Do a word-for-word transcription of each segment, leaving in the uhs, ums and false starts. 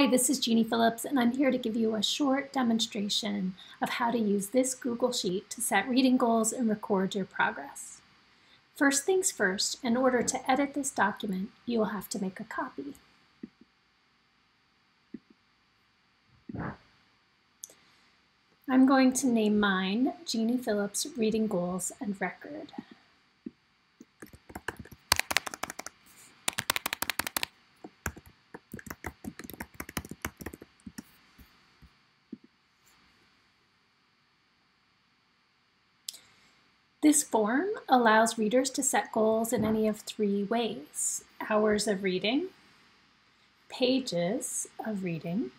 Hi, this is Jeannie Phillips, and I'm here to give you a short demonstration of how to use this Google Sheet to set reading goals and record your progress. First things first, in order to edit this document, you will have to make a copy. I'm going to name mine Jeannie Phillips Reading Goals and Record. This form allows readers to set goals in any of three ways: hours of reading, pages of reading,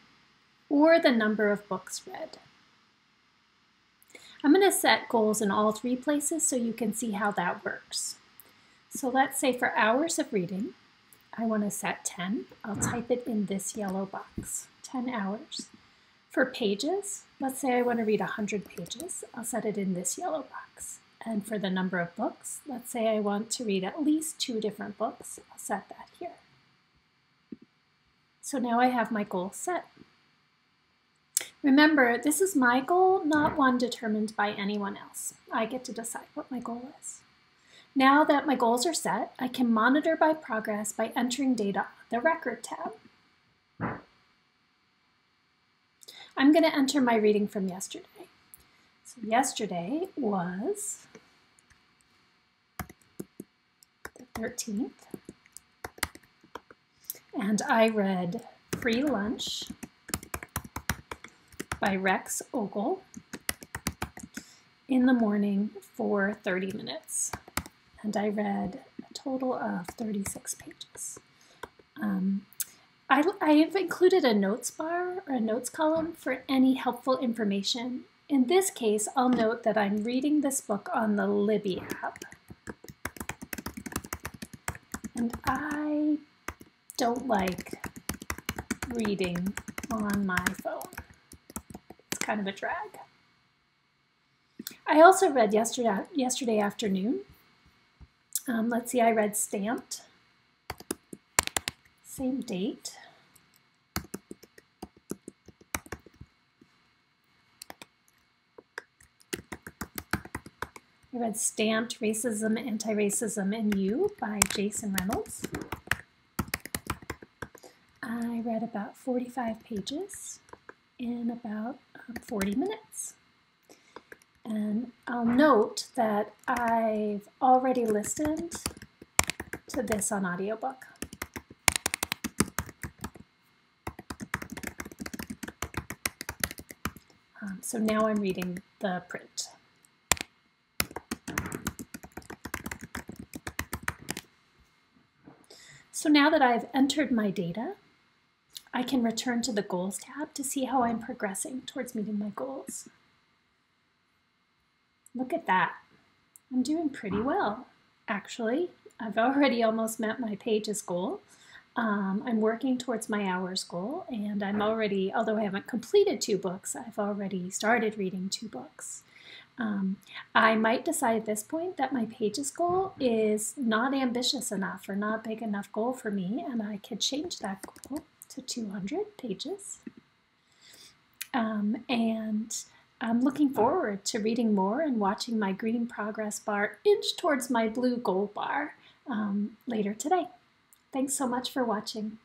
or the number of books read. I'm going to set goals in all three places so you can see how that works. So let's say for hours of reading, I want to set ten. I'll type it in this yellow box, ten hours. For pages, let's say I want to read one hundred pages. I'll set it in this yellow box. And for the number of books, let's say I want to read at least two different books, I'll set that here. So now I have my goal set. Remember, this is my goal, not one determined by anyone else. I get to decide what my goal is. Now that my goals are set, I can monitor my progress by entering data on the Record tab. I'm going to enter my reading from yesterday. So yesterday was the thirteenth, and I read Free Lunch by Rex Ogle in the morning for thirty minutes, and I read a total of thirty-six pages. Um, I, I have included a notes bar or a notes column for any helpful information. In this case, I'll note that I'm reading this book on the Libby app, and I don't like reading on my phone. It's kind of a drag. I also read yesterday, yesterday afternoon. Um, let's see, I read Stamped, same date. I read Stamped, Racism, Anti-Racism, and You by Jason Reynolds. I read about forty-five pages in about um, forty minutes. And I'll note that I've already listened to this on audiobook. Um, so now I'm reading the print. So now that I've entered my data, I can return to the Goals tab to see how I'm progressing towards meeting my goals. Look at that. I'm doing pretty well, actually. I've already almost met my pages goal. Um, I'm working towards my hours goal, and I'm already, although I haven't completed two books, I've already started reading two books. Um, I might decide at this point that my pages goal is not ambitious enough or not big enough goal for me, and I could change that goal to two hundred pages. Um, and I'm looking forward to reading more and watching my green progress bar inch towards my blue goal bar um, later today. Thanks so much for watching.